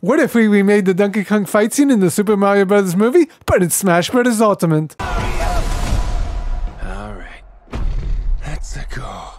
What if we remade the Donkey Kong fight scene in the Super Mario Bros. Movie, but it's Smash Bros. Ultimate? Alright, that's a go.